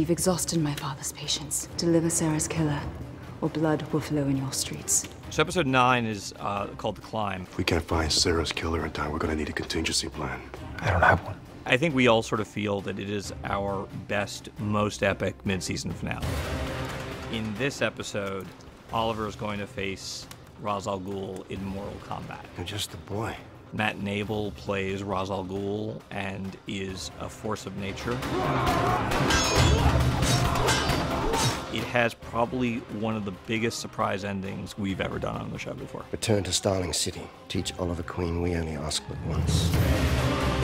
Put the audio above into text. You've exhausted my father's patience. Deliver Sarah's killer, or blood will flow in your streets. So episode 9 is called The Climb. If we can't find Sarah's killer in time, we're gonna need a contingency plan. I don't have one. I think we all sort of feel that it is our best, most epic mid-season finale. In this episode, Oliver is going to face Ra's al Ghul in Mortal Kombat. You're just a boy. Matt Nable plays Ra's al Ghul and is a force of nature. It has probably one of the biggest surprise endings we've ever done on the show before. Return to Starling City. Teach Oliver Queen we only ask but once.